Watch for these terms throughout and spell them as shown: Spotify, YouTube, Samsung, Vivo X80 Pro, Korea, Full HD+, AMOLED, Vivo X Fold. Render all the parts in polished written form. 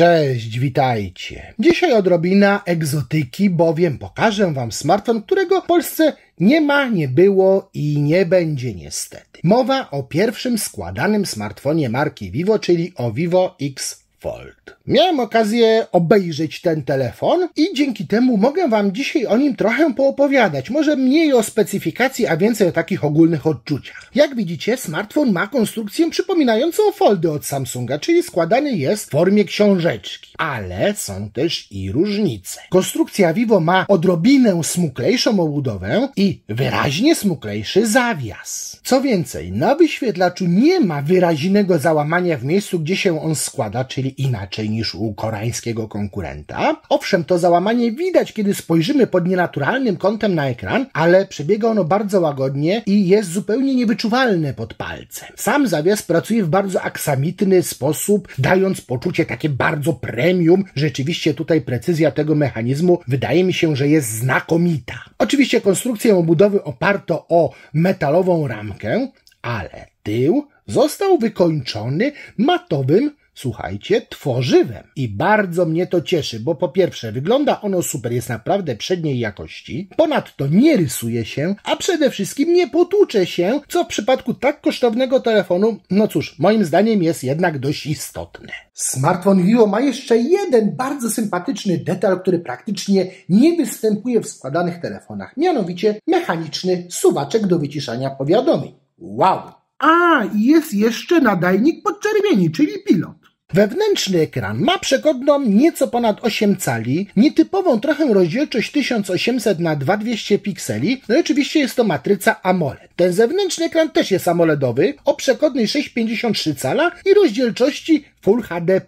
Cześć, witajcie. Dzisiaj odrobina egzotyki, bowiem pokażę wam smartfon, którego w Polsce nie ma, nie było i nie będzie niestety. Mowa o pierwszym składanym smartfonie marki Vivo, czyli o Vivo X Fold. Miałem okazję obejrzeć ten telefon i dzięki temu mogę wam dzisiaj o nim trochę poopowiadać. Może mniej o specyfikacji, a więcej o takich ogólnych odczuciach. Jak widzicie, smartfon ma konstrukcję przypominającą foldy od Samsunga, czyli składany jest w formie książeczki. Ale są też i różnice. Konstrukcja Vivo ma odrobinę smuklejszą obudowę i wyraźnie smuklejszy zawias. Co więcej, na wyświetlaczu nie ma wyraźnego załamania w miejscu, gdzie się on składa, czyli inaczej niż u koreańskiego konkurenta. Owszem, to załamanie widać, kiedy spojrzymy pod nienaturalnym kątem na ekran, ale przebiega ono bardzo łagodnie i jest zupełnie niewyczuwalne pod palcem. Sam zawias pracuje w bardzo aksamitny sposób, dając poczucie takie bardzo premium. Rzeczywiście tutaj precyzja tego mechanizmu wydaje mi się, że jest znakomita. Oczywiście konstrukcję obudowy oparto o metalową ramkę, ale tył został wykończony matowym, słuchajcie, tworzywem. I bardzo mnie to cieszy, bo po pierwsze wygląda ono super, jest naprawdę przedniej jakości, ponadto nie rysuje się, a przede wszystkim nie potłucze się, co w przypadku tak kosztownego telefonu, no cóż, moim zdaniem jest jednak dość istotne. Smartfon Vivo ma jeszcze jeden bardzo sympatyczny detal, który praktycznie nie występuje w składanych telefonach, mianowicie mechaniczny suwaczek do wyciszania powiadomień. Wow! A, jest jeszcze nadajnik podczerwieni, czyli pilot. Wewnętrzny ekran ma przegodną nieco ponad 8 cali, nietypową trochę rozdzielczość 1800×2200 pikseli, no i oczywiście jest to matryca AMOLED. Ten zewnętrzny ekran też jest AMOLEDowy, o przegodnej 6,53 cala i rozdzielczości Full HD+.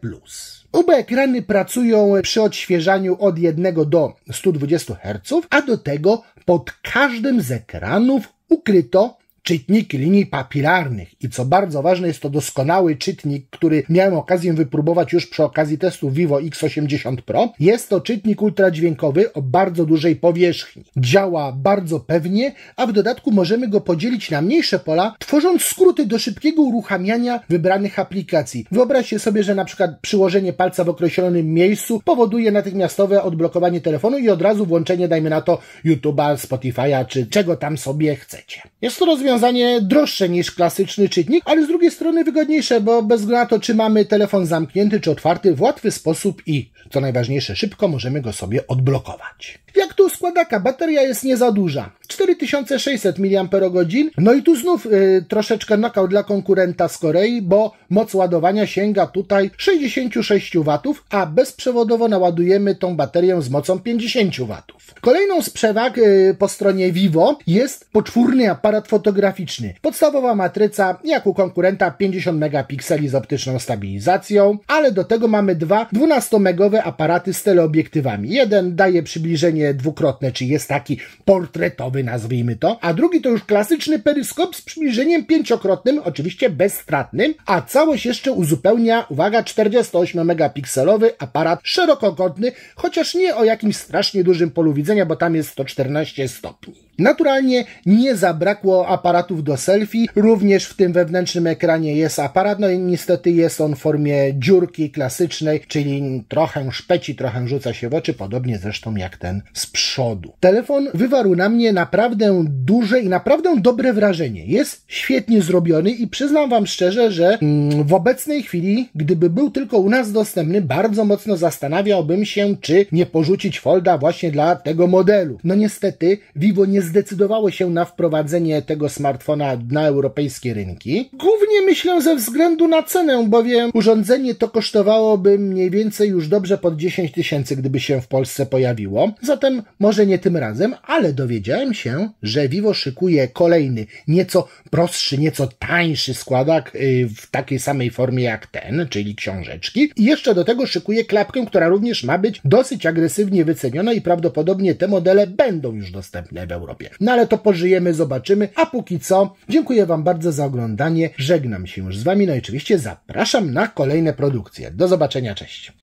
Oba ekrany pracują przy odświeżaniu od 1 do 120 Hz, a do tego pod każdym z ekranów ukryto czytnik linii papilarnych i co bardzo ważne, jest to doskonały czytnik, który miałem okazję wypróbować już przy okazji testu Vivo X80 Pro. Jest to czytnik ultradźwiękowy o bardzo dużej powierzchni. Działa bardzo pewnie, a w dodatku możemy go podzielić na mniejsze pola, tworząc skróty do szybkiego uruchamiania wybranych aplikacji. Wyobraźcie sobie, że na przykład przyłożenie palca w określonym miejscu powoduje natychmiastowe odblokowanie telefonu i od razu włączenie, dajmy na to, YouTube'a, Spotify'a czy czego tam sobie chcecie. Jest to rozwiązanie droższe niż klasyczny czytnik, ale z drugiej strony wygodniejsze, bo bez względu na to, czy mamy telefon zamknięty czy otwarty, w łatwy sposób i, co najważniejsze, szybko możemy go sobie odblokować. Jak tu składaka? Bateria jest nie za duża. 4600 mAh. No i tu znów troszeczkę knockout dla konkurenta z Korei, bo moc ładowania sięga tutaj 66 W, a bezprzewodowo naładujemy tą baterię z mocą 50 W. Kolejną z przewag po stronie Vivo jest poczwórny aparat fotograficzny. Podstawowa matryca, jak u konkurenta, 50 megapikseli z optyczną stabilizacją, ale do tego mamy dwa 12-megowe aparaty z teleobiektywami. Jeden daje przybliżenie dwukrotne, czyli jest taki portretowy, nazwijmy to, a drugi to już klasyczny peryskop z przybliżeniem pięciokrotnym, oczywiście bezstratnym, a całość jeszcze uzupełnia, uwaga, 48-megapikselowy aparat szerokokątny, chociaż nie o jakimś strasznie dużym polu widzenia, bo tam jest 114 stopni. Naturalnie nie zabrakło aparatów do selfie, również w tym wewnętrznym ekranie jest aparat, no i niestety jest on w formie dziurki klasycznej, czyli trochę szpeci, trochę rzuca się w oczy, podobnie zresztą jak ten z przodu. Telefon wywarł na mnie naprawdę duże i naprawdę dobre wrażenie. Jest świetnie zrobiony i przyznam wam szczerze, że w obecnej chwili, gdyby był tylko u nas dostępny, bardzo mocno zastanawiałbym się, czy nie porzucić Folda właśnie dla tego modelu. No niestety Vivo nie zdecydowało się na wprowadzenie tego smartfona na europejskie rynki. Głównie myślę ze względu na cenę, bowiem urządzenie to kosztowałoby mniej więcej już dobrze pod 10 tysięcy, gdyby się w Polsce pojawiło. Zatem może nie tym razem, ale dowiedziałem się, że Vivo szykuje kolejny, nieco prostszy, nieco tańszy składak w takiej samej formie jak ten, czyli książeczki. I jeszcze do tego szykuje klapkę, która również ma być dosyć agresywnie wyceniona i prawdopodobnie te modele będą już dostępne w Europie. No ale to pożyjemy, zobaczymy, a póki co dziękuję wam bardzo za oglądanie, żegnam się już z wami, no i oczywiście zapraszam na kolejne produkcje. Do zobaczenia, cześć!